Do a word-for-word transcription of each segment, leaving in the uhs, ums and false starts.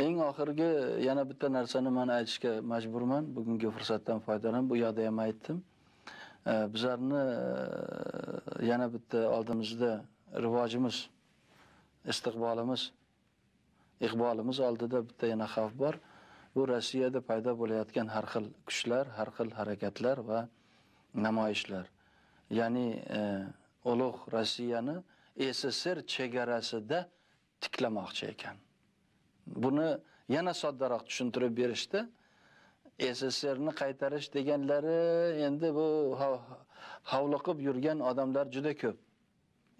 Eng oxirgi yana bitta narsani men aytishga majburman. Bugungi fursatdan foydalanib bu yoqda ham aytdim. Bizlarni yana bitta oldimizda rivojimiz, istiqbolimiz, iqbolimiz oldida bitta yana xavf bor. Bu Rossiyada paydo bo'layotgan har xil kuchlar, har xil harakatlar va namoyishlar. Ya'ni ulug' Rossiyani S S S R chegarasida tiklamoqchi ekan. Buni yana soddaroq tushuntirib berishdi. S S S R'ni qaytarish deganlari endi bu havliqib yurgan odamlar juda ko'p.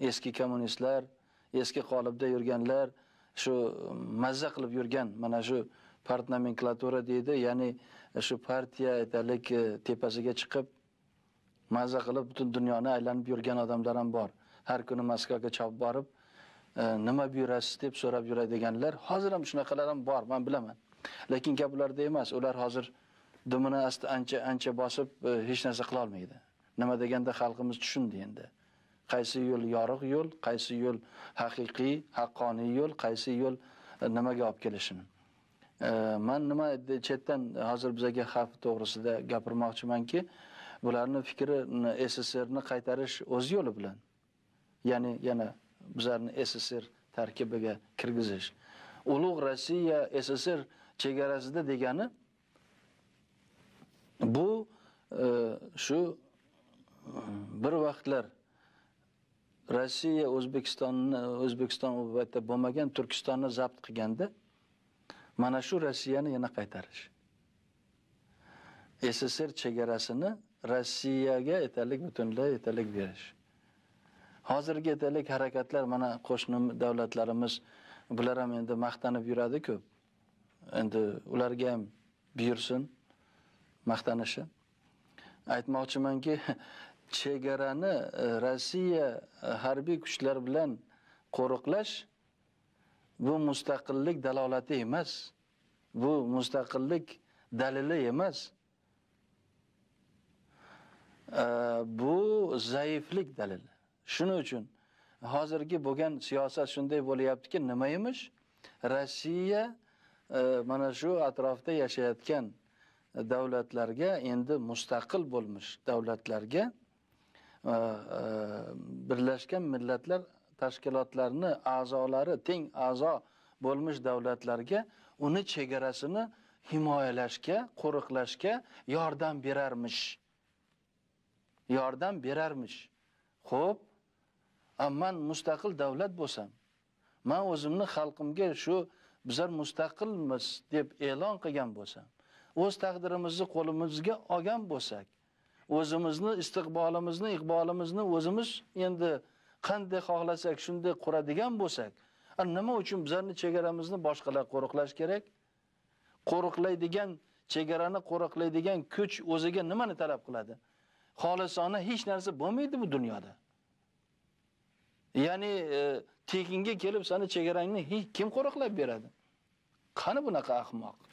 Eski kommunistlar, eski qolibda yurganlar, shu mazza qilib yurgan mana shu partnomenklatura deydi, ya'ni shu partiya aytalik tepasiga chiqib mazza qilib butun dunyoni aylanib yurgan odamlar ham bor. Har kuni Moskvaga chop borib nima buyurasiz deb so'rab yuradiganlar hozir ham shunaqalar ham bor, men bilaman. Lekin gaplarda emas, ular hozir dumini asti ancha ancha bosib hech narsa qila olmaydi. Nima deganda xalqimiz tushundi endi. Qaysi yo'l yorug' yo'l, qaysi yo'l haqiqiy, haqqoniy yo'l, qaysi yo'l nimaga olib kelishini. Men nima chetdan hozir bizga xavf to'g'risida gapirmoqchimanki, ularning fikri S S S R'ni qaytarish o'z yo'li bilan. Ya'ni yana bizlarni S S S R tarkibiga kirgizish. Ulug' Rossiya S S S R chegarasida degani bu shu bir vaqtlar Rossiya O'zbekistonni, O'zbekiston o'zbekda bo'lmagan Turkistonni zabt qilganda mana shu Rossiyani yana qaytarish. S S S R chegarasini Rossiyaga aytalik butunlay aytalik berish. Hozirgi aytalik harakatlar mana qo'shni davlatlarimiz bular ham endi maqtanib yuradi ko'p. Endi ularga ham buyursin maqtanishi. Aytmoqchimanki, chegarani Rossiya harbiy kuchlar bilan qo'riqlash bu mustaqillik dalolati emas. Bu mustaqillik dalili emas. Bu zaiflik dalili. Shuning uchun hozirgi bo'lgan siyosat shunday bo'lyaptiki, nima emish? Rossiya mana shu atrofda yashayotgan davlatlarga, endi mustaqil bo'lmiş davlatlarga Birlashgan Millatlar tashkilotlarini a'zolari, teng a'zo bo'lmiş davlatlarga uni chegarasini himoyalashga, qo'riqlashga yordam berarmish. Yordam berarmish. Xo'p, men mustaqil davlat bo'lsam, men o'zimni xalqimga shu bizlar mustaqilmiz deb e'lon qilgan bo'lsam, o'z taqdirimizni qo'limizga olgan bo'lsak, o'zimizni istiqbolimizni, iqbolimizni o'zimiz endi qanday xohlasak shunday quradigan bo'lsak, nima uchun bizlarning chegaramizni boshqalar qo'riqlash kerak? Qo'riqlaydigan chegarani qo'riqlaydigan kuch o'ziga nimani talab qiladi? Xolisona hech narsa bo'lmaydi bu dunyoda. Ya'ni tekinga kelib seni chegarangni kim qo'riqlab beradi? Qani bunaqa ahmoq.